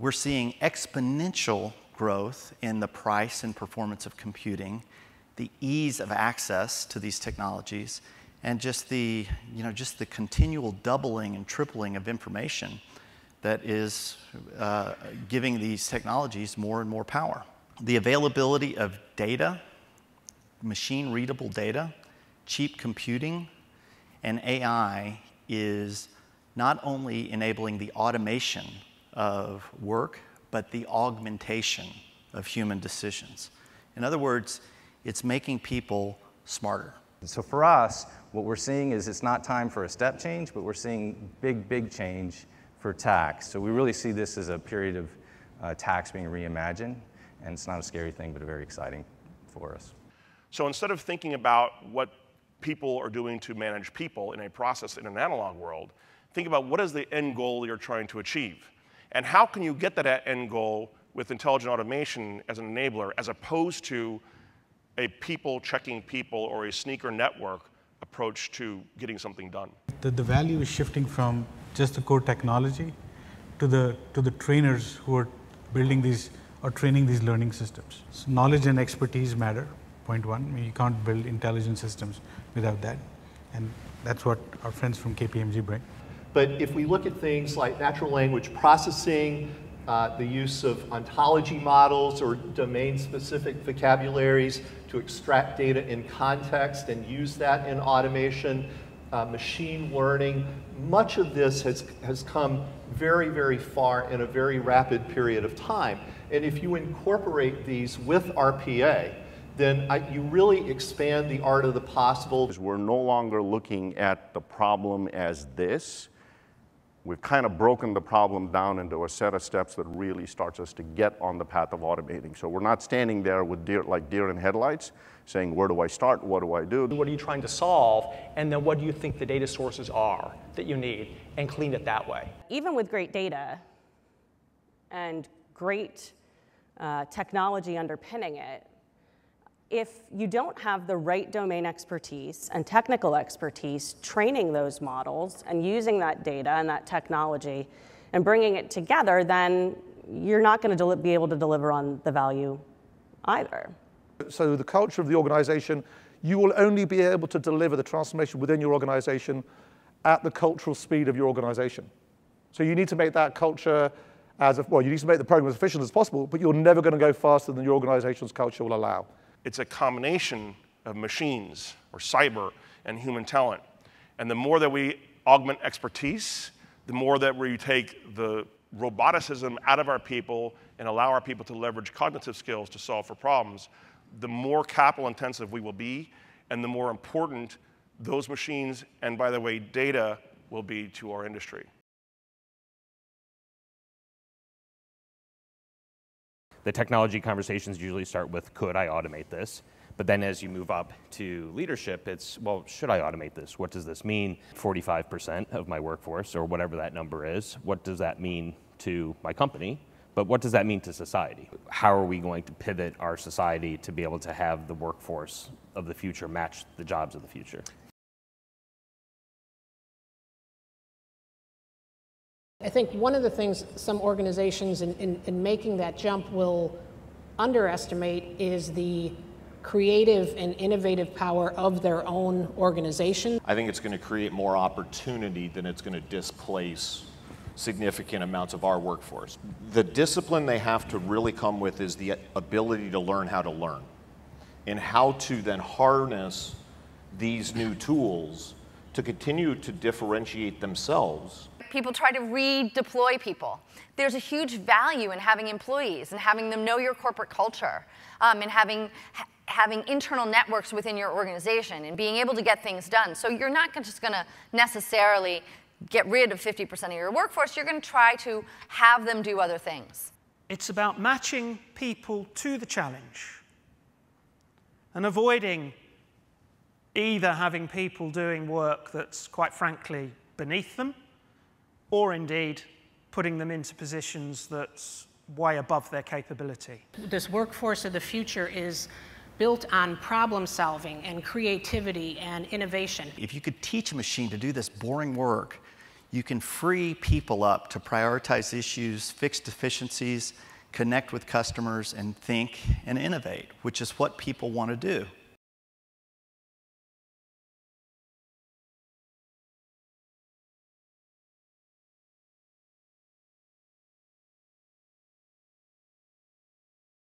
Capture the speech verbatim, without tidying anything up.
we're seeing exponential growth in the price and performance of computing, the ease of access to these technologies, and just the, you know, just the continual doubling and tripling of information that is uh, giving these technologies more and more power. The availability of data, machine-readable data, cheap computing, and A I is not only enabling the automation of work, but the augmentation of human decisions. In other words, it's making people smarter. So for us, what we're seeing is it's not time for a step change, but we're seeing big, big change for tax. So we really see this as a period of uh, tax being reimagined, and it's not a scary thing, but very exciting for us. So instead of thinking about what people are doing to manage people in a process in an analog world, think about what is the end goal you're trying to achieve, and how can you get that end goal with intelligent automation as an enabler, as opposed to a people checking people or a sneaker network approach to getting something done. The, the value is shifting from just the core technology to the, to the trainers who are building these or training these learning systems. So knowledge and expertise matter, point one. I mean, you can't build intelligent systems without that. And that's what our friends from K P M G bring. But if we look at things like natural language processing, uh, the use of ontology models or domain-specific vocabularies to extract data in context and use that in automation, uh, machine learning, much of this has, has come very, very far in a very rapid period of time. And if you incorporate these with R P A, then I, you really expand the art of the possible. We're no longer looking at the problem as this. We've kind of broken the problem down into a set of steps that really starts us to get on the path of automating. So we're not standing there with deer, like deer in headlights saying, where do I start, what do I do? What are you trying to solve, and then what do you think the data sources are that you need, and clean it that way. Even with great data and great uh, technology underpinning it, if you don't have the right domain expertise and technical expertise training those models and using that data and that technology and bringing it together, then you're not going to be able to deliver on the value either. So the culture of the organization, you will only be able to deliver the transformation within your organization at the cultural speed of your organization. So you need to make that culture as, a, well, you need to make the program as efficient as possible, but you're never going to go faster than your organization's culture will allow. It's a combination of machines, or cyber, and human talent. And the more that we augment expertise, the more that we take the roboticism out of our people and allow our people to leverage cognitive skills to solve for problems, the more capital intensive we will be, and the more important those machines, and by the way, data, will be to our industry. The technology conversations usually start with, could I automate this? But then as you move up to leadership, it's, well, should I automate this? What does this mean? forty-five percent of my workforce, or whatever that number is, what does that mean to my company? But what does that mean to society? How are we going to pivot our society to be able to have the workforce of the future match the jobs of the future? I think one of the things some organizations in, in, in making that jump will underestimate is the creative and innovative power of their own organization. I think it's going to create more opportunity than it's going to displace significant amounts of our workforce. The discipline they have to really come with is the ability to learn how to learn, and how to then harness these new tools to continue to differentiate themselves. People try to redeploy people. There's a huge value in having employees and having them know your corporate culture, um, and having, ha having internal networks within your organization and being able to get things done. So you're not just going to necessarily get rid of fifty percent of your workforce. You're going to try to have them do other things. It's about matching people to the challenge and avoiding either having people doing work that's, quite frankly, beneath them, or indeed putting them into positions that's way above their capability. This workforce of the future is built on problem solving and creativity and innovation. If you could teach a machine to do this boring work, you can free people up to prioritize issues, fix deficiencies, connect with customers, and think and innovate, which is what people want to do.